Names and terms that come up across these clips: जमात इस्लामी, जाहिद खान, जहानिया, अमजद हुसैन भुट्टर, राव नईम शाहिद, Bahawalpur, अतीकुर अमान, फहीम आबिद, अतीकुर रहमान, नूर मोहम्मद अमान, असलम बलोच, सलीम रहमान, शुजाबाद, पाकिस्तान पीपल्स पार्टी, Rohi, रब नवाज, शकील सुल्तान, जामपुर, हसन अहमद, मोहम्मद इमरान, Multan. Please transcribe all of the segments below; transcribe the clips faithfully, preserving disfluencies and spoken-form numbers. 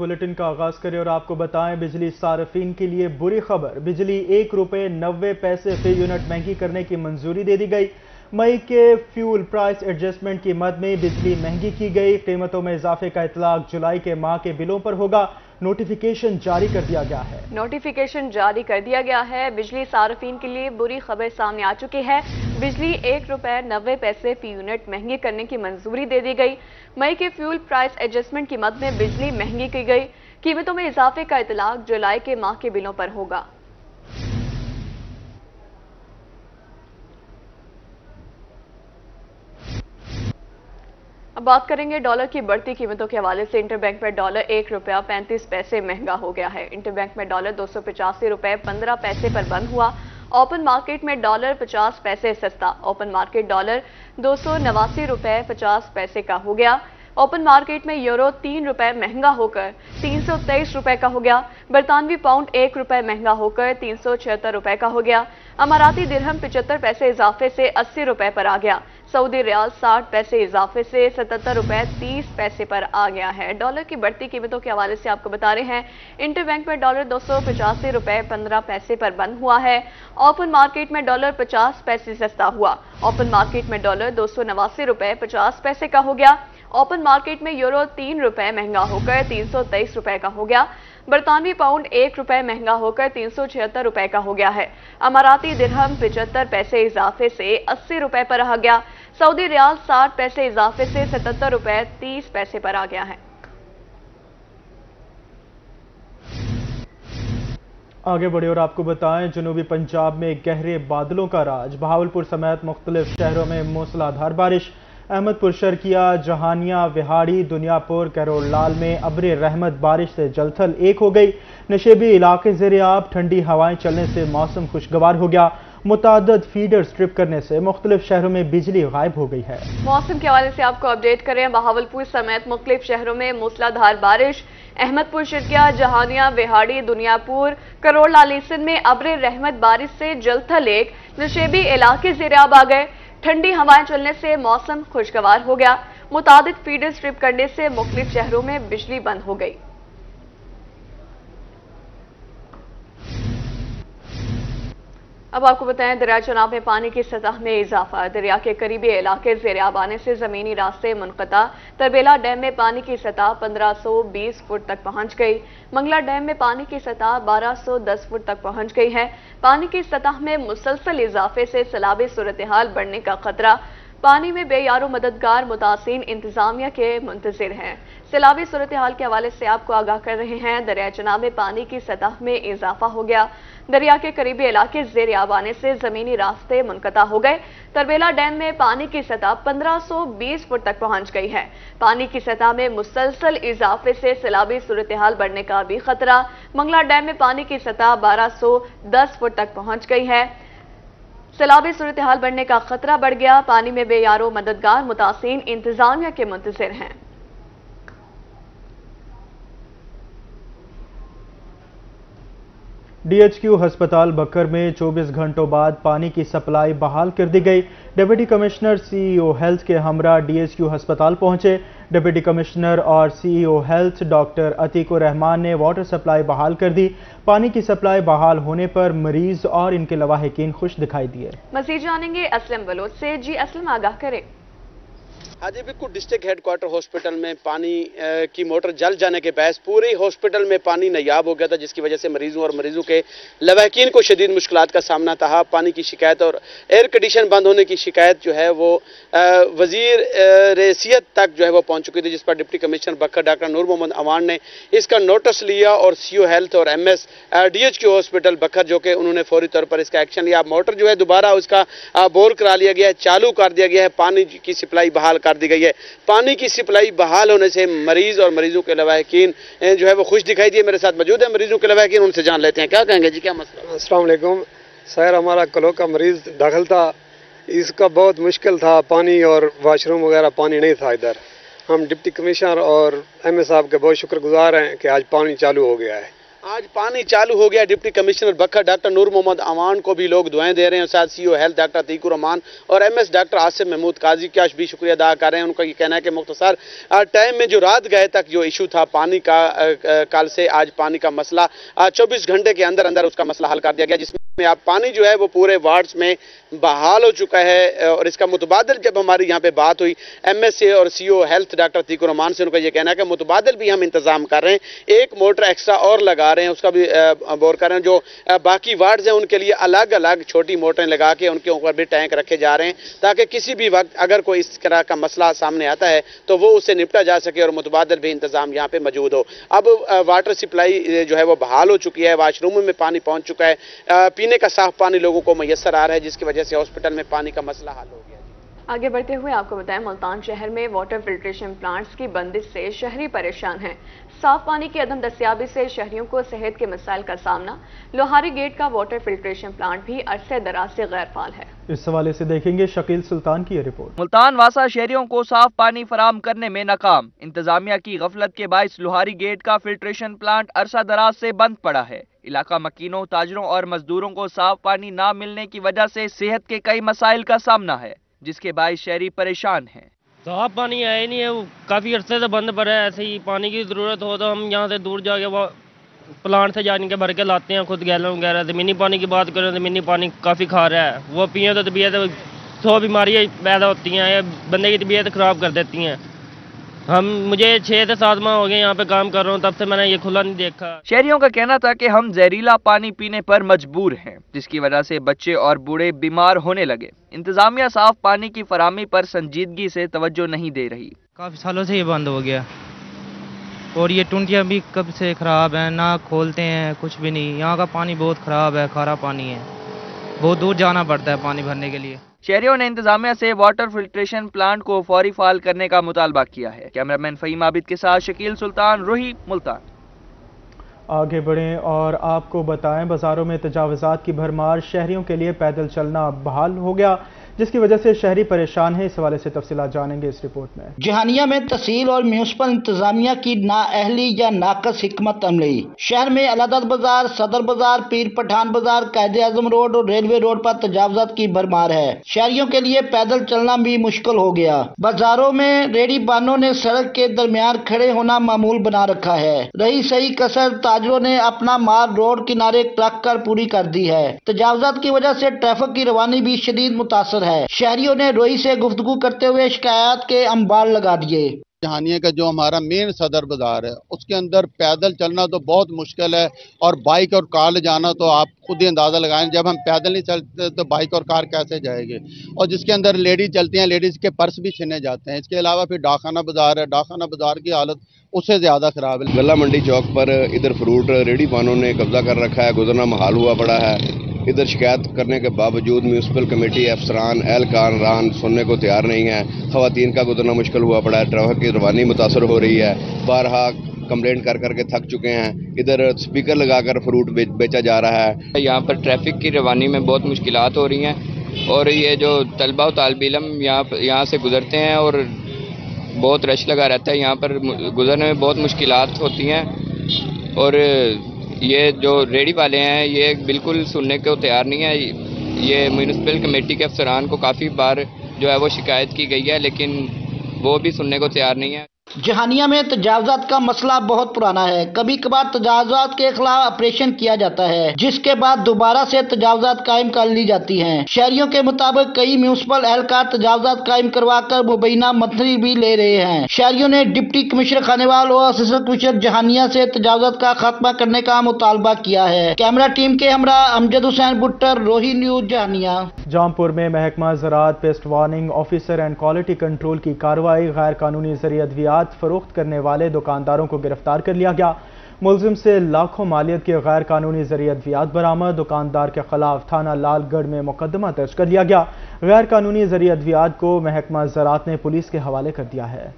Bulletin का आगाज करें और आपको बताएं बिजली सार्फिन के लिए बुरी खबर। बिजली एक रुपये नब्बे पैसे फी यूनिट महंगी करने की मंजूरी दे दी गई। मई के फ्यूल प्राइस एडजस्टमेंट की मद में बिजली महंगी की गई। कीमतों में इजाफे का इतलाक जुलाई के माह के बिलों पर होगा। नोटिफिकेशन जारी कर दिया गया है नोटिफिकेशन जारी कर दिया गया है बिजली सार्फिन के लिए बुरी खबर सामने आ चुकी है। बिजली एक रुपये नब्बे पैसे फी यूनिट महंगी करने की मंजूरी दे दी गई। मई के फ्यूल प्राइस एडजस्टमेंट की मद में बिजली महंगी की गई। कीमतों में इजाफे का इतलाक जुलाई के माह के बिलों पर होगा। अब बात करेंगे डॉलर की बढ़ती कीमतों के हवाले से। इंटरबैंक में डॉलर एक रुपया पैंतीस पैसे महंगा हो गया है। इंटरबैंक में डॉलर दो सौ पचासी रुपये पंद्रह पैसे पर बंद हुआ। ओपन मार्केट में डॉलर पचास पैसे सस्ता। ओपन मार्केट डॉलर दो सौ नवासी रुपये पचास पैसे का हो गया। ओपन मार्केट में यूरो तीन रुपये महंगा होकर तीन सौ तेईस रुपये का हो गया। बरतानवी पाउंड एक रुपये महंगा होकर तीन सौ छिहत्तर रुपये का हो गया। अमाराती दिरहम पिचहत्तर पैसे इजाफे से अस्सी रुपये पर आ गया। सऊदी रियाल साठ पैसे इजाफे से सतहत्तर रुपये तीस पैसे पर आ गया है। डॉलर की बढ़ती कीमतों के हवाले से आपको बता रहे हैं। इंटरबैंक में डॉलर दो सौ पचासी रुपये पंद्रह पैसे पर बंद हुआ है। ओपन मार्केट में डॉलर पचास पैसे सस्ता हुआ। ओपन मार्केट में डॉलर दो सौ नवासी रुपये पचास पैसे का हो गया। ओपन मार्केट में यूरो तीन रुपए महंगा होकर तीन सौ तेईस रुपए का हो गया। बरतानवी पाउंड एक रुपए महंगा होकर तीन सौ छिहत्तर रुपए का हो गया है। अमाराती दिरहम पिचहत्तर पैसे इजाफे से अस्सी रुपए पर आ गया। सऊदी रियाल साठ पैसे इजाफे से सतहत्तर रुपए तीस पैसे पर आ गया है। आगे बढ़े और आपको बताएं जनूबी पंजाब में गहरे बादलों का राज। बहावलपुर समेत मुख्तलिफ शहरों में मूसलाधार बारिश। अहमदपुर शर्किया, जहानिया, विहाड़ी, दुनियापुर, करोड़लाल में अब्र रहमत बारिश से जलथल एक हो गई। नशेबी इलाके ज़ेर-ए-आब ठंडी हवाएं चलने से मौसम खुशगवार हो गया। मुतादद फीडर स्ट्रिप करने से मुख्तलिफ शहरों में बिजली गायब हो गई है। मौसम के हवाले से आपको अपडेट करें। बहावलपुर समेत मुख्तलिफ शहरों में मूसलाधार बारिश। अहमदपुर शर्किया, जहानिया, विहाड़ी, दुनियापुर, करोड़लाल में अब्र रहमत बारिश से जलथल एक। नशेबी इलाके ज़ेर-ए-आब आ गए। ठंडी हवाएं चलने से मौसम खुशगवार हो गया। मुतादिद फीडर स्ट्रिप करने से मुख्तलिफ शहरों में बिजली बंद हो गई। अब आपको बताएं दरिया चनाब में पानी की सतह में इजाफा। दरिया के करीबी इलाके ज़ेर-ए-आब आने से जमीनी रास्ते मुनक़ता। तरबेला डैम में पानी की सतह पंद्रह सौ बीस फुट तक पहुंच गई। मंगला डैम में पानी की सतह बारह सौ दस फुट तक पहुंच गई है। पानी की सतह में मुसलसल इजाफे से सैलाबी सूरत-ए-हाल बढ़ने का खतरा। पानी में बेयारो मददगार मुतासिन इंतजामिया के मुंतजर हैं। सैलाबी सूरत हाल के हवाले से आपको आगाह कर रहे हैं। दरिया चनाब में पानी की सतह में इजाफा हो गया। दरिया के करीबी इलाके ज़ेर आब आने से जमीनी रास्ते मुनक़ता हो गए। तरबेला डैम में पानी की सतह पंद्रह सौ बीस फुट तक पहुंच गई है। पानी की सतह में मुसलसल इजाफे से सैलाबी सूरत हाल बढ़ने का भी खतरा। मंगला डैम में पानी की सतह बारह सौ दस फुट तक पहुंच गई है। सैलाबी सूरत हाल बढ़ने का खतरा बढ़ गया। पानी में बेयारो मददगार मुतासिन इंतजामिया के मुंतजर हैं। डी एच क्यू हस्पताल बकर में चौबीस घंटों बाद पानी की सप्लाई बहाल कर दी गई। Deputy commissioner C E O health के हमरा डी एच क्यू हस्पताल पहुंचे। डिप्टी कमिश्नर और C E O health doctor अतीकुर रहमान ने वाटर सप्लाई बहाल कर दी। पानी की सप्लाई बहाल होने पर मरीज और इनके लवाहकीन खुश दिखाई दिए। मजीद जानेंगे असलम बलोच से। जी असलम, आगाह करें। हाजीपुर डिस्ट्रिक्ट हेडक्वार्टर हॉस्पिटल में पानी की मोटर जल जाने के बहस पूरे हॉस्पिटल में पानी नायाब हो गया था, जिसकी वजह से मरीजों और मरीजों के लवाहकीन को शदीद मुश्किलात का सामना था। पानी की शिकायत और एयर कंडीशन बंद होने की शिकायत जो है वो वजीर रेसियत तक जो है वो पहुंच चुकी थी, जिस पर deputy commissioner Bhakkar doctor नूर मोहम्मद अमान ने इसका नोटिस लिया और सी ओ हेल्थ और M S D H Q hospital Bhakkar जो कि उन्होंने फौरी तौर पर इसका एक्शन लिया। मोटर जो है दोबारा उसका बोर करा लिया गया है, चालू कर दिया गया है। पानी की सप्लाई बहाल दी गई है। पानी की सप्लाई बहाल होने से मरीज और मरीजों के लवाहकीन जो है वो खुश दिखाई दिए। मेरे साथ मौजूद है मरीजों के लवाहकीन, उनसे जान लेते हैं क्या कहेंगे। जी क्या मसला? अस्सलाम वालेकुम सर, हमारा कलो का मरीज दाखिल था, इसका बहुत मुश्किल था, पानी और वाशरूम वगैरह पानी नहीं था इधर। हम डिप्टी कमिश्नर और एम ए साहब के बहुत शुक्रगुजार हैं कि आज पानी चालू हो गया है। आज पानी चालू हो गया। Deputy commissioner Bhakkar doctor नूर मोहम्मद अमान को भी लोग दुआएं दे रहे हैं। साथ CO health doctor अतीकुर अमान और एमएस डॉक्टर आसिम महमूद काजी का भी शुक्रिया अदा कर रहे हैं। उनका ये कहना है कि मुख्तसर टाइम में जो रात गए तक जो इशू था पानी का काल से, आज पानी का मसला चौबीस घंटे के अंदर अंदर उसका मसला हल कर दिया गया, जिसमें आप पानी जो है वो पूरे वार्ड्स में बहाल हो चुका है। और इसका मुतबादल जब हमारी यहाँ पे बात हुई एम एस ए और C O health doctor अतीकुर अमान से, उनका यह कहना है कि मुतबादल भी हम इंतजाम कर रहे हैं, एक मोटर एक्स्ट्रा और लगा रहे हैं, उसका भी बोर कर रहे हैं। जो बाकी वार्ड्स हैं उनके लिए अलग अलग छोटी मोटरें लगा के उनके ऊपर भी टैंक रखे जा रहे हैं, ताकि किसी भी वक्त अगर कोई इस तरह का मसला सामने आता है तो वो उससे निपटा जा सके और मुतबादल भी इंतजाम यहाँ पे मौजूद हो। अब वाटर सप्लाई जो है वो बहाल हो चुकी है, वाशरूम में पानी पहुँच चुका है, पीने का साफ पानी लोगों को मैसर आ रहा है, जिसकी वजह से हॉस्पिटल में पानी का मसला हल हो गया। आगे बढ़ते हुए आपको बताएं, मुल्तान शहर में वाटर फिल्ट्रेशन प्लांट्स की बंदिश से शहरी परेशान हैं। साफ पानी की अदम दस्याबी से शहरियों को सेहत के मसाइल का सामना। लोहारी गेट का वाटर फिल्ट्रेशन प्लांट भी अरसे दराज से गैर फाल है। इस हवाले से देखेंगे शकील सुल्तान की रिपोर्ट। मुल्तान वासा शहरियों को साफ पानी फराम करने में नाकाम, इंतजामिया की गफलत के बायस लोहारी गेट का फिल्ट्रेशन प्लांट अरसा दराज से बंद पड़ा है। इलाका मकीनों, ताजरों और मजदूरों को साफ पानी न मिलने की वजह से सेहत के कई मसाइल का सामना है, जिसके बायस शहरी परेशान हैं। साफ पानी आया ही नहीं है, वो काफ़ी अरसे से बंद पड़ा है। ऐसे ही पानी की ज़रूरत हो तो हम यहाँ से दूर जाके वो प्लांट से जाने के भर के लाते हैं, खुद गैलन वगैरह। ज़मीनी पानी की बात करें तो ज़मीनी पानी काफ़ी खा रहा है, वो पिए तो तबीयत सौ बीमारियाँ पैदा होती हैं या बंदे की तबीयत ख़राब कर देती हैं। हम मुझे छः से सात माह हो गए यहाँ पे काम कर रहा हूँ, तब से मैंने ये खुला नहीं देखा। शहरियों का कहना था कि हम जहरीला पानी पीने पर मजबूर हैं, जिसकी वजह से बच्चे और बूढ़े बीमार होने लगे। इंतजामिया साफ पानी की फराहमी पर संजीदगी से तवज्जो नहीं दे रही। काफी सालों से ये बंद हो गया और ये टूंटियाँ भी कब से खराब है, ना खोलते हैं, कुछ भी नहीं। यहाँ का पानी बहुत खराब है, खारा पानी है, बहुत दूर जाना पड़ता है पानी भरने के लिए। शहरियों ने इंतजामिया से वाटर फिल्ट्रेशन प्लांट को फौरी फाल करने का मुतालबा किया है। कैमरामैन फहीम आबिद के साथ शकील सुल्तान, रोही, मुल्तान। आगे बढ़ें और आपको बताएं, बाजारों में तजावजात की भरमार, शहरियों के लिए पैदल चलना बहाल हो गया, जिसकी वजह से शहरी परेशान है। इस हवाले से तफसीलात जानेंगे इस रिपोर्ट में। जहानिया में तहसील और म्यूनसिपल इंतजामिया की नाअहली या नाकस हिकमत अमली। शहर में अलादत बाजार, सदर बाजार, पीर पठान बाजार, कायदे आजम रोड और रेलवे रोड पर तजावजात की भरमार है। शहरियों के लिए पैदल चलना भी मुश्किल हो गया। बाजारों में रेडी बानों ने सड़क के दरमियान खड़े होना मामूल बना रखा है। रही सही कसर ताजरों ने अपना माल रोड किनारे रख कर पूरी कर दी है। तजावजात की वजह से ट्रैफिक की रवानी भी शदीद मुतासर है। शहरियों ने रोही से गुफ्तगू करते हुए शिकायत के अंबार लगा दिए। जहानिया का जो हमारा मेन सदर बाजार है, उसके अंदर पैदल चलना तो बहुत मुश्किल है और बाइक और कार ले जाना तो आप खुद ही अंदाज़ा लगाएं। जब हम पैदल नहीं चलते तो बाइक और कार कैसे जाएगी, और जिसके अंदर लेडीज चलती हैं, लेडीज़ के पर्स भी छीने जाते हैं। इसके अलावा फिर डाखाना बाज़ार है, डाखाना बाज़ार की हालत उससे ज़्यादा ख़राब है। गला मंडी चौक पर इधर फ्रूट रेडी वालों ने कब्जा कर रखा है, गुजरना महाल हुआ पड़ा है। इधर शिकायत करने के बावजूद म्यूनसिपल कमेटी अफसरान एहलकारान सुनने को तैयार नहीं है। खवातीन का गुजरना मुश्किल हुआ पड़ा है, ट्रैफिक की रवानी मुतासर हो रही है। बारहा कंप्लेंट कर करके थक चुके हैं। इधर स्पीकर लगाकर फ्रूट बेच, बेचा जा रहा है। यहाँ पर ट्रैफिक की रवानी में बहुत मुश्किलात हो रही हैं और ये जो तलबा और तालब इलम यहाँ यहाँ से गुजरते हैं और बहुत रश लगा रहता है, यहाँ पर गुजरने में बहुत मुश्किलात होती हैं। और ये जो रेडी वाले हैं ये बिल्कुल सुनने को तैयार नहीं है। ये म्यूनसिपल कमेटी के अफसरान को काफ़ी बार जो है वो शिकायत की गई है, लेकिन वो भी सुनने को तैयार नहीं है। जहानिया में तजावजात का मसला बहुत पुराना है। कभी कभार तजावजात के खिलाफ ऑपरेशन किया जाता है, जिसके बाद दोबारा से तजावजात कायम कर ली जाती हैं। शहरियों के मुताबिक कई म्यूनसिपल एहलकार तजावजात कायम करवा कर मुबैना मंथली भी ले रहे हैं। शहरियों ने डिप्टी कमिश्नर खानेवाल और असिस्टेंट कमिश्नर जहानिया से तजावजात का खात्मा करने का मुतालबा किया है। कैमरा टीम के हमरा अमजद हुसैन भुट्टर, रोही न्यूज, जहानिया। जामपुर में महकमा ज़राअत pest warning officer and quality control की कार्रवाई, गैर कानूनी ज़रिए अद्वियात फरोख्त करने वाले दुकानदारों को गिरफ्तार कर लिया गया। मुलजिम से लाखों मालियत के गैर कानूनी ज़रिए अद्वियात बरामद। दुकानदार के खिलाफ थाना लालगढ़ में मुकदमा दर्ज कर लिया गया। गैर कानूनी ज़रिए अद्वियात को महकमा ज़राअत ने पुलिस के हवाले कर दिया है।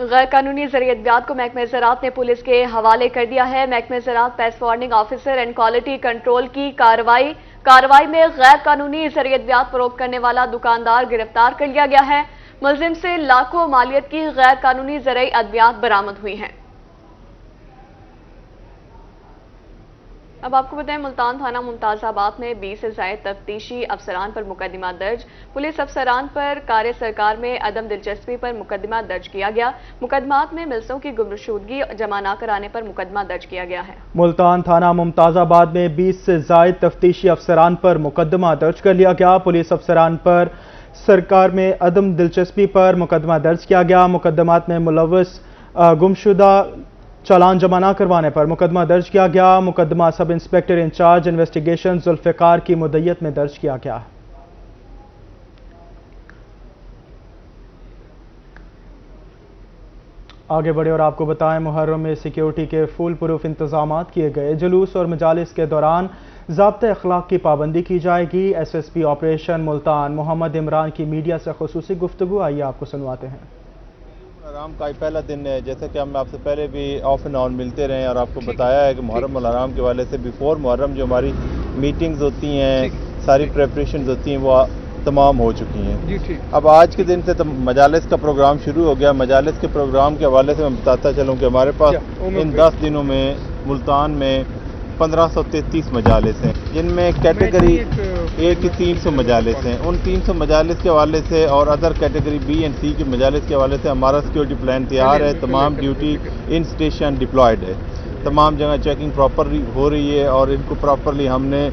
गैर कानूनी ज़रिए अद्वियात को महकमा ज़राअत ने पुलिस के हवाले कर दिया है। महकमा ज़राअत pest warning officer and quality control की कार्रवाई कार्रवाई में गैर कानूनी ज़रिए अद्वियात फरोख्त करने वाला दुकानदार गिरफ्तार कर लिया गया है। मुलजिम से लाखों मालियत की गैर कानूनी ज़रिए अद्वियात बरामद हुई हैं। अब आपको बताएं, मुल्तान थाना मुमताजाबाद में बीस से जायद तफ्तीशी अफसरान पर मुकदमा दर्ज। पुलिस अफसरान पर कार्य सरकार में अदम दिलचस्पी पर मुकदमा दर्ज किया गया। मुकदमात में मिल्सों की गुमशुदगी जमा न कराने पर मुकदमा दर्ज किया गया है। मुल्तान थाना मुमताजाबाद में बीस से जायद तफ्तीशी अफसरान पर मुकदमा दर्ज कर लिया गया। पुलिस अफसरान पर सरकार में अदम दिलचस्पी पर मुकदमा दर्ज किया गया। मुकदमात में मुलवस गुमशुदा चालान जमा न करवाने पर मुकदमा दर्ज किया गया। मुकदमा sub inspector in charge investigation Zulfikar की मुद्दत में दर्ज किया गया। आगे बढ़े और आपको बताएं, मुहर्रम में सिक्योरिटी के फुल प्रूफ इंतजाम किए गए। जुलूस और मजालिस के दौरान ज़ाब्ते अखलाक की पाबंदी की जाएगी। S S P operation Multan मोहम्मद इमरान की मीडिया से खसूसी गुफ्तगू, आइए आपको सुनवाते हैं। आराम का पहला दिन है, जैसे कि हम आपसे पहले भी ऑफ एंड ऑन मिलते रहे हैं और आपको बताया है कि मुहर्रम और आराम के वाले से बिफोर मुहर्रम जो हमारी मीटिंग्स होती हैं, सारी प्रेपरेशन होती हैं, वो तमाम हो चुकी हैं। अब आज के दिन से तो मजालिस का प्रोग्राम शुरू हो गया। मजालिस के प्रोग्राम के हवाले से मैं बताता चलूँ कि हमारे पास इन दस दिनों में मुल्तान में पंद्रह सौ तैंतीस मजालिस हैं, जिनमें कैटेगरी ए की तीन सौ मजालिस हैं। उन तीन सौ मजालिस के हवाले से और other category B and C के मजालिस के हवाले से हमारा सिक्योरिटी प्लान तैयार है। तमाम ड्यूटी इन स्टेशन डिप्लॉयड है, तमाम जगह चेकिंग प्रॉपर हो रही है और इनको प्रॉपरली हमने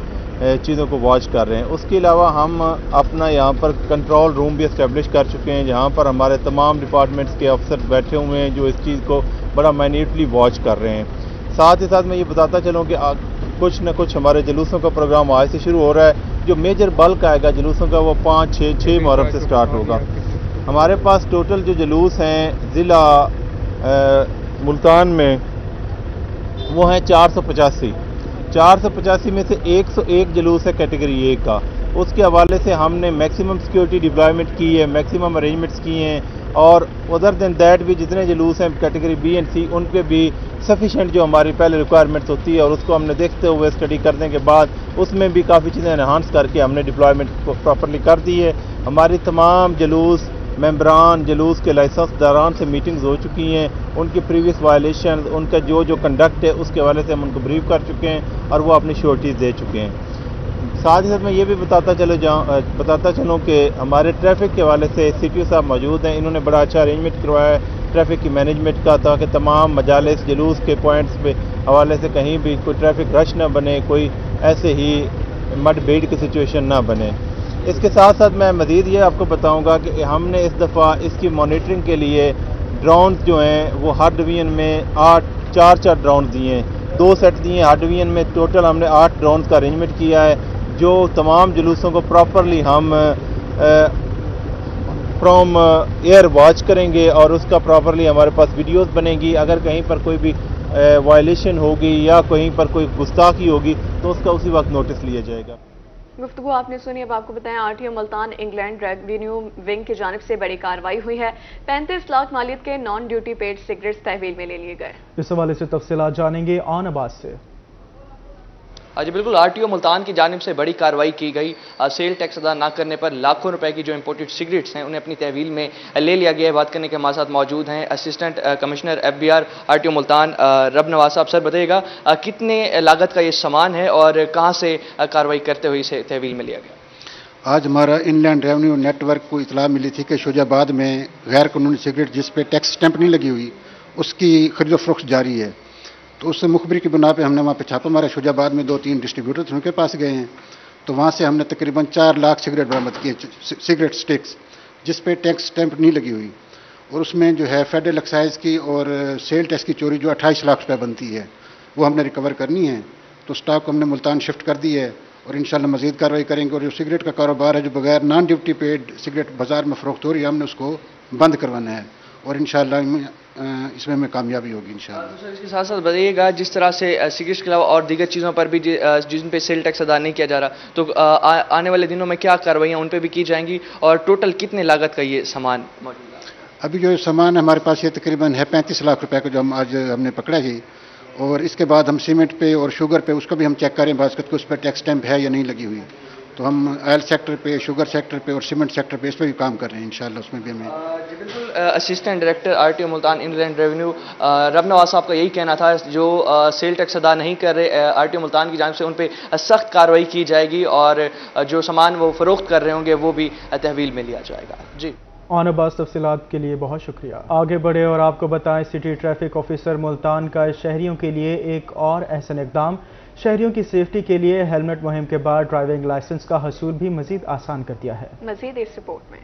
चीज़ों को वॉच कर रहे हैं। उसके अलावा हम अपना यहाँ पर कंट्रोल रूम भी इस्टेब्लिश कर चुके हैं, जहाँ पर हमारे तमाम डिपार्टमेंट्स के अफसर बैठे हुए हैं जो इस चीज़ को बड़ा माइन्यूटली वॉच कर रहे हैं। साथ ही साथ मैं ये बताता चलूँ कि कुछ न कुछ हमारे जुलूसों का प्रोग्राम आज से शुरू हो रहा है। जो मेजर बल्क आएगा जुलूसों का वो पाँच छः छः मुहर्रम से स्टार्ट होगा। हमारे पास टोटल जो जुलूस हैं ज़िला मुल्तान में वो हैं चार सौ पचासी। चार सौ पचासी में से एक सौ एक जुलूस है कैटेगरी ए का। उसके हवाले से हमने मैक्सिमम सिक्योरिटी डिप्लॉयमेंट की है, मैक्सिमम अरेंजमेंट्स किए हैं और उधर दिन दैट भी जितने जुलूस हैं कैटेगरी बी एंड सी उन पे भी सफिशेंट जो हमारी पहले रिक्वायरमेंट्स होती है और उसको हमने देखते हुए स्टडी करने के बाद उसमें भी काफ़ी चीज़ें एनहांस करके हमने डिप्लॉयमेंट को प्रॉपरली कर दी है। हमारी तमाम जुलूस मेम्बरान जुलूस के लाइसेंसदारान से मीटिंग्स हो चुकी हैं, उनकी प्रीवियस वायलेशन, उनका जो जो कंडक्ट है उसके हवाले से हम उनको ब्रीफ कर चुके हैं और वो अपनी श्योरिटीज़ दे चुके हैं। साथ ही साथ मैं ये भी बताता चलो जाऊँ बताता चलूँ कि हमारे ट्रैफिक के हवाले से सी टी ओ साहब मौजूद हैं। इन्होंने बड़ा अच्छा अरेंजमेंट करवाया है ट्रैफिक की मैनेजमेंट का, ताकि तमाम मजालिस जुलूस के पॉइंट्स पे हवाले से कहीं भी कोई ट्रैफिक रश ना बने, कोई ऐसे ही मडभेड़ की सिचुएशन ना बने। इसके साथ साथ मैं मज़ीद ये आपको बताऊँगा कि हमने इस दफ़ा इसकी मॉनिटरिंग के लिए ड्रोन्स जो हैं वो हर डिवीजन में आठ चार चार ड्रोन दिए हैं, दो सेट दिए हैं। हर डिवीजन में टोटल हमने आठ ड्रोन का अरेंजमेंट किया है जो तमाम जुलूसों को प्रॉपरली हम फ्रॉम एयर वॉच करेंगे और उसका प्रॉपरली हमारे पास वीडियोस बनेगी। अगर कहीं पर कोई भी वायलेशन होगी या कहीं पर कोई गुस्ताखी होगी तो उसका उसी वक्त नोटिस लिया जाएगा। गुफ्तगू आपने सुनी। अब आपको बताएं, RTO Multan inland revenue wing की जानिब से बड़ी कार्रवाई हुई है। पैंतीस लाख मालियत के नॉन ड्यूटी पेड सिगरेट्स तहवील में ले लिए गए। इस हवाले से तफसीलात जानेंगे आन अब्बास से। जी बिल्कुल, आरटीओ मुल्तान की जानिब से बड़ी कार्रवाई की गई। सेल टैक्स अदा ना करने पर लाखों रुपए की जो इंपोर्टेड सिगरेट्स हैं उन्हें अपनी तहवील में ले लिया गया है। बात करने के हमारे साथ मौजूद हैं assistant commissioner F B R RTO Multan रब नवाज साहब। सर बताइएगा कितने लागत का ये सामान है और कहाँ से कार्रवाई करते हुए इसे तहवील में लिया गया? आज हमारा इनलैंड रेवेन्यू नेटवर्क को इतला मिली थी कि शुजाबाद में गैर कानूनी सिगरेट जिस पर टैक्स स्टैंप नहीं लगी हुई उसकी खरीदो फरोख्त जारी है, तो उससे मुखबरी की बुना पे हमने वहाँ पे छापा मारा। शुजाबाद में दो तीन डिस्ट्रीब्यूटर्स उनके पास गए हैं, तो वहाँ से हमने तकरीबन चार लाख सिगरेट बरामद किए, सिगरेट स्टिक्स जिस पे टैक्स स्टैंप नहीं लगी हुई, और उसमें जो है फेडरल एक्साइज की और सेल टैक्स की चोरी जो अट्ठाईस लाख रुपये बनती है वो हमने रिकवर करनी है। तो स्टाफ को हमने मुल्तान शिफ्ट कर दी है और इंशाल्लाह मज़ीद कार्रवाई करेंगे। और जो सिगरेट का कारोबार है जो बगैर नॉन ड्यूटी पेड सिगरेट बाज़ार में फरोख्त हो रही है हमने उसको बंद करवाना है और इंशाल्लाह इसमें में कामयाबी होगी इंशाल्लाह। सर इसके साथ साथ बताइएगा, जिस तरह से सिगरेट के अलावा और दीगर चीज़ों पर भी जिन पे सेल टैक्स अदा नहीं किया जा रहा, तो आ, आने वाले दिनों में क्या कार्रवाइयाँ उन पे भी की जाएंगी और टोटल कितने लागत का ये सामान मौजूद है? अभी जो सामान हमारे पास ये तकरीबन है पैंतीस लाख रुपये का जो हम आज हमने पकड़ा ही, और इसके बाद हम सीमेंट पे और शुगर पे उसको भी हम चेक करें बास्केट को उस पर टैक्स स्टैंप है या नहीं लगी हुई, तो हम ऑयल सेक्टर पे, शुगर सेक्टर पे और सीमेंट सेक्टर पे इस पर भी काम कर रहे हैं इंशाल्लाह, उसमें भी हमें। जी बिल्कुल, assistant director RTO Multan inland revenue रब नवाज साहब का यही कहना था, जो आ, सेल टैक्स अदा नहीं कर रहे आरटीओ मुल्तान की जानिब से उन पर सख्त कार्रवाई की जाएगी और जो सामान वो फरोख्त कर रहे होंगे वो भी तहवील में लिया जाएगा। जी आनबाज तफसीलात के लिए बहुत शुक्रिया। आगे बढ़े और आपको बताएं सिटी ट्रैफिक ऑफिसर मुल्तान का शहरियों के लिए एक और अहसन इकदाम, शहरियों की सेफ्टी के लिए हेलमेट मुहिम के बाद ड्राइविंग लाइसेंस का हसूल भी मजीद आसान कर दिया है। मजीद इस रिपोर्ट में।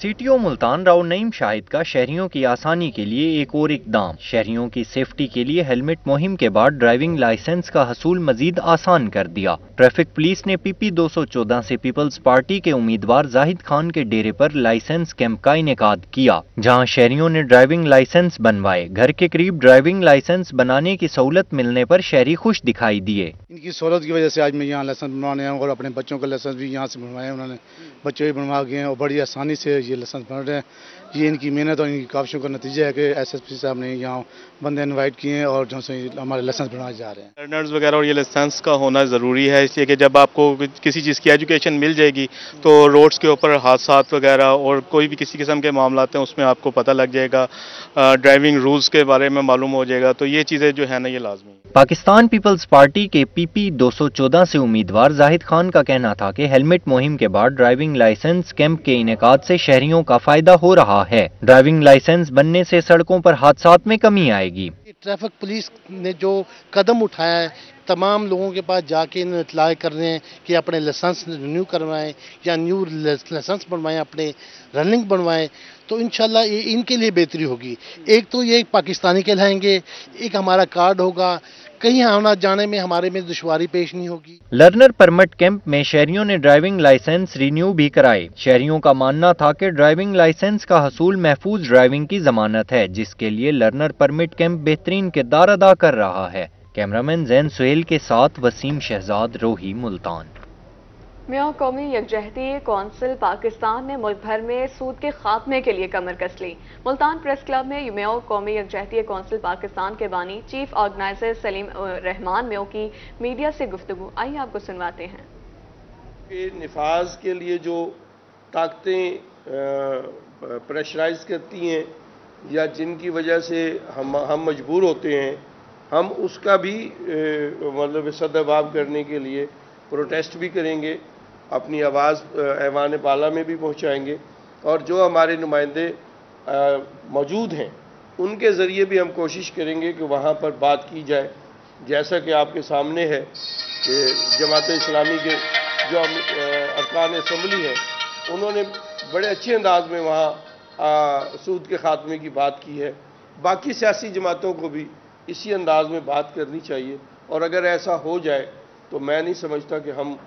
सीटीओ मुल्तान राव नईम शाहिद का शहरियों की आसानी के लिए एक और इकदाम, शहरियों की सेफ्टी के लिए हेलमेट मुहिम के बाद ड्राइविंग लाइसेंस का हसूल मजीद आसान कर दिया। ट्रैफिक पुलिस ने पीपी दो सौ चौदह से पीपल्स पार्टी के उम्मीदवार जाहिद खान के डेरे पर लाइसेंस कैंप का इनेकाद किया, जहां शहरियों ने ड्राइविंग लाइसेंस बनवाए। घर के करीब ड्राइविंग लाइसेंस बनाने की सहूलत मिलने पर शहरी खुश दिखाई दिए। इनकी सहूलत की वजह से आज मैं यहाँ लाइसेंस बनवाने और अपने बच्चों का लाइसेंस भी यहाँ से बनवाया, उन्होंने बच्चे भी बनवा गए और बड़ी आसानी से ये लाइसेंस बन रहे हैं। ये इनकी मेहनत और इनकी काविशों का नतीजा है कि एसएसपी साहब ने यहाँ बंदे इनवाइट किए हैं और जो से हमारे लाइसेंस बनाए जा रहे हैं। लर्नर्स वगैरह और ये लाइसेंस का होना ज़रूरी है, इसलिए कि जब आपको किसी चीज़ की एजुकेशन मिल जाएगी तो रोड्स के ऊपर हादसात वगैरह और कोई भी किसी किस्म के मामला हैं उसमें आपको पता लग जाएगा, ड्राइविंग रूल्स के बारे में मालूम हो जाएगा, तो ये चीज़ें जो है ना ये लाजमी है। पाकिस्तान पीपल्स पार्टी के पीपी दो सौ चौदह से उम्मीदवार जाहिद खान का कहना था कि हेलमेट मुहिम के बाद ड्राइविंग लाइसेंस कैंप के इनेकाद से शहरियों का फायदा हो रहा है, ड्राइविंग लाइसेंस बनने से सड़कों पर हादसात में कमी आएगी। ट्रैफिक पुलिस ने जो कदम उठाया है, तमाम लोगों के पास जाके इन्हें इतला कर रहे हैं कि अपने लाइसेंस रिन्यू करवाएं या न्यू लाइसेंस बनवाएं, अपने रनिंग बनवाएं, तो इंशाल्लाह ये इनके लिए बेहतरी होगी। एक तो ये पाकिस्तानी कहलाएंगे, एक हमारा कार्ड होगा, कहीं आना जाने में हमारे में दुश्वारी पेश नहीं होगी। लर्नर परमिट कैंप में शहरियों ने ड्राइविंग लाइसेंस रिन्यू भी कराए। शहरियों का मानना था कि ड्राइविंग लाइसेंस का हसूल महफूज ड्राइविंग की जमानत है, जिसके लिए लर्नर परमिट कैंप बेहतरीन किरदार अदा कर रहा है। कैमरामैन जैन सुहेल के साथ वसीम शहजाद, रोही, मुल्तान। म्यां कौमी यकजहती कौंसिल पाकिस्तान ने मुल्क भर में सूद के खात्मे के लिए कमर कस ली। मुल्तान प्रेस क्लब में म्यां कौमी यकजहती कौंसिल पाकिस्तान के बानी चीफ ऑर्गेनाइजर सलीम रहमान म्यां की मीडिया से गुफ्तगू, आइए आपको सुनवाते हैं। के निफाज के लिए जो ताकतें प्रेशराइज करती हैं या जिनकी वजह से हम हम मजबूर होते हैं, हम उसका भी मतलब सद्भाव करने के लिए प्रोटेस्ट भी करेंगे, अपनी आवाज़ ऐवान पाला में भी पहुंचाएंगे और जो हमारे नुमाइंदे मौजूद हैं उनके ज़रिए भी हम कोशिश करेंगे कि वहां पर बात की जाए। जैसा कि आपके सामने है कि जमात इस्लामी के जो अरकान असम्बली है उन्होंने बड़े अच्छे अंदाज में वहाँ सूद के खात्मे की बात की है, बाकी सियासी जमातों को भी इसी अंदाज में बात करनी चाहिए और अगर ऐसा हो जाए तो मैं नहीं समझता कि हम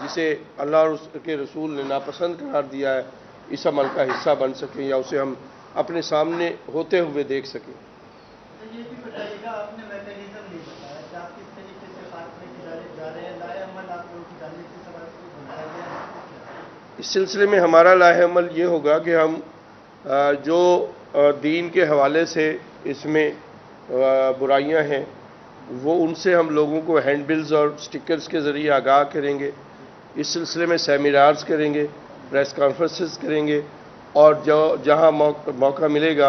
जिसे अल्लाह और उसके रसूल ने नापसंद करार दिया है इस अमल का हिस्सा बन सकें या उसे हम अपने सामने होते हुए देख सकें। तो ये भी बताइएगा, आपने मैकेनिज्म नहीं बताया कि आप किस तरीके से खात्मे की जानिब जा रहे हैं, लाएअमल आप लोगों की जानिब किस तरह से बनाया गया है? इस सिलसिले में हमारा लाएअमल ये होगा कि हम जो दीन के हवाले से इसमें बुराइयां हैं वो उनसे हम लोगों को हैंडबिल्स और स्टिकर्स के ज़रिए आगाह करेंगे। इस सिलसिले में सेमिनार्स करेंगे, प्रेस कॉन्फ्रेंसेस करेंगे और जो जहां मौका मिलेगा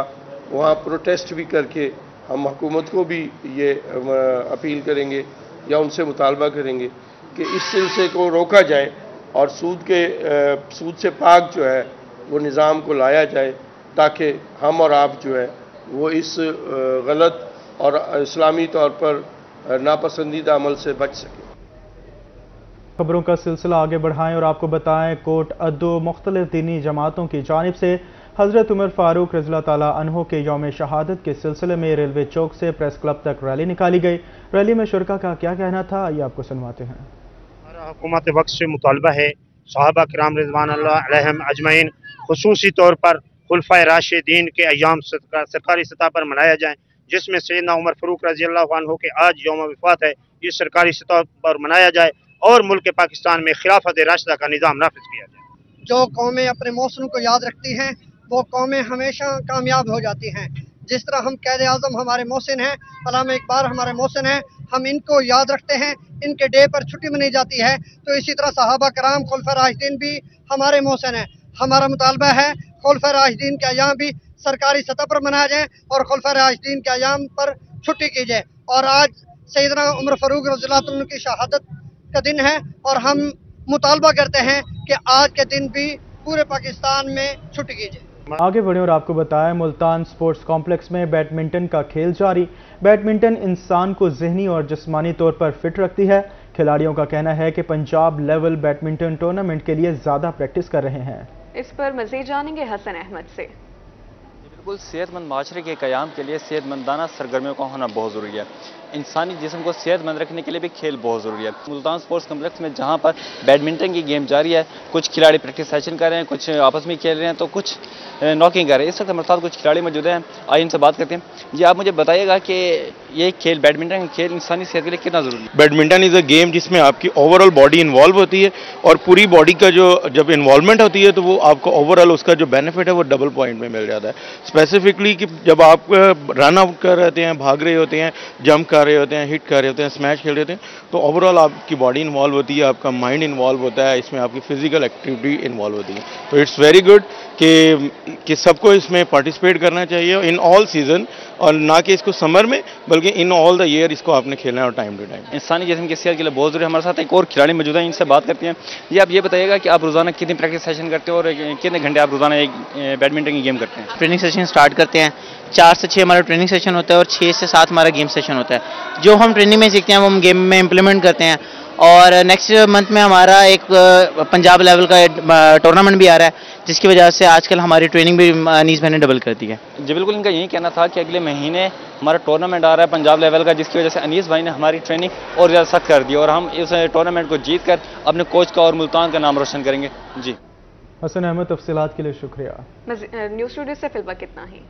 वहां प्रोटेस्ट भी करके हम हुकूमत को भी ये अपील करेंगे या उनसे मुतालबा करेंगे कि इस सिलसिले को रोका जाए और सूद के सूद से पाक जो है वो निज़ाम को लाया जाए, ताकि हम और आप जो है वो इस गलत और इस्लामी तौर पर नापसंदीदा अमल से बच सके। खबरों का सिलसिला आगे बढ़ाएं और आपको बताएं कोट अद्दू मुख्तलिफ दीनी जमातों की जानिब से हजरत उमर फारूक रज़ियल्लाहु ताला अन्हो के यौम शहादत के सिलसिले में रेलवे चौक से प्रेस क्लब तक रैली निकाली गई। रैली में शुरका का क्या कहना था, ये आपको सुनवाते हैं। हमारा हुकूमत वक्त से मुतालबा है सहाबा किराम रिज़वान अल्लाह अलैहिम अजमईन खुसूसी तौर पर खुलफाए राशिदीन के अयाम सरकारी सतह पर मनाया जाए, जिसमें सैयदना उमर फारूक रज़ियल्लाहु अन्हु के आज यौम वफ़ात है, ये सरकारी सतह पर मनाया जाए और मुल्क पाकिस्तान में खिलाफत राशिदा का निज़ाम नाफिज किया जाए। जो कौमें अपने मौसम को याद रखती हैं वो कौमें हमेशा कामयाब हो जाती हैं। जिस तरह हम कायदे आज़म हमारे मोहसिन हैं, अल्लामा इकबाल हमारे मोहसिन हैं, हम इनको याद रखते हैं, इनके डे पर छुट्टी मनाई जाती है। तो इसी तरह सहाबा कराम खुलफा राशिदीन भी हमारे मोहसिन हैं। हमारा मुतालबा है खुलफा राशिदीन के अयाम भी सरकारी सतह पर मनाया जाए और खुलफा राशिदीन के अयाम पर छुट्टी की जाए। और आज सैयदना उमर फ़ारूक रज़ियल्लाहु अन्हु की शहादत का दिन है और हम मुतालबा करते हैं कि आज के दिन भी पूरे पाकिस्तान में छुट्टी की जाए। आगे बढ़े और आपको बताएं, मुल्तान स्पोर्ट्स कॉम्प्लेक्स में बैडमिंटन का खेल जारी। बैडमिंटन इंसान को जहनी और जिस्मानी तौर पर फिट रखती है। खिलाड़ियों का कहना है कि पंजाब लेवल बैडमिंटन टूर्नामेंट के लिए ज्यादा प्रैक्टिस कर रहे हैं। इस पर मजीद जानेंगे हसन अहमद से। बिल्कुल, सेहतमंद माशरे के क़याम के लिए सेहतमंदाना सरगर्मियों का होना बहुत ज़रूरी है। इंसानी जिस्म को सेहतमंद रखने के लिए भी खेल बहुत ज़रूरी है। मुल्तान स्पोर्ट्स कम्प्लेक्स में जहां पर बैडमिंटन की गेम जारी है, कुछ खिलाड़ी प्रैक्टिस सेशन कर रहे हैं, कुछ आपस में खेल रहे हैं तो कुछ नॉकिंग कर रहे हैं। इस वक्त हमारे साथ कुछ खिलाड़ी मौजूद हैं, आइए इनसे बात करते हैं। जी, आप मुझे बताइएगा कि ये खेल बैडमिंटन खेल इंसानी सेहत के लिए कितना ज़रूरी है? बैडमिंटन इज़ अ गेम जिसमें आपकी ओवरऑल बॉडी इन्वॉल्व होती है और पूरी बॉडी का जो जब इन्वॉल्वमेंट होती है तो वो आपको ओवरऑल उसका जो बेनिफिट है वो डबल पॉइंट में मिल जाता है। स्पेसिफिकली कि जब आप रन आउट कर रहे हैं, भाग रहे होते हैं, जंप कर रहे होते हैं, हिट कर रहे होते हैं, स्मैश खेल रहे होते हैं, तो ओवरऑल आपकी बॉडी इन्वॉल्व होती है, आपका माइंड इन्वॉल्व होता है, इसमें आपकी फिजिकल एक्टिविटी इन्वॉल्व होती है। तो इट्स वेरी गुड कि कि सबको इसमें पार्टिसिपेट करना चाहिए इन ऑल सीजन, और ना कि इसको समर में बल्कि इन ऑल द ईयर इसको आपने खेलना है और टाइम टू टाइम। इंसानी जिस्म की सेहत के लिए बहुत जरूरी। हमारे साथ एक और खिलाड़ी मौजूद हैं, इनसे बात करते हैं। ये आप ये बताइएगा कि आप रोजाना कितनी प्रैक्टिस सेशन करते हो और कितने घंटे आप रोजाना एक बैडमिंटन की गेम करते हैं? ट्रेनिंग सेशन स्टार्ट करते हैं, चार से छः हमारा ट्रेनिंग सेशन होता है और छः से सात हमारा गेम सेशन होता है। जो हम ट्रेनिंग में सीखते हैं वो हम गेम में इंप्लीमेंट करते हैं। और नेक्स्ट मंथ में हमारा एक पंजाब लेवल का टूर्नामेंट भी आ रहा है, जिसकी वजह से आजकल हमारी ट्रेनिंग भी अनीस मैंने डबल कर दी है। जी बिल्कुल, इनका यही कहना था कि अगले महीने हमारा टूर्नामेंट आ रहा है पंजाब लेवल का, जिसकी वजह से अनीस भाई ने हमारी ट्रेनिंग और ज़्यादा सख्त कर दी और हम इस टूर्नामेंट को जीत कर अपने कोच का और मुल्तान का नाम रोशन करेंगे। जी हसन अहमद, तफसीलात के लिए शुक्रिया। न्यूज़ स्टूडियो से फिलहाल कितना ही।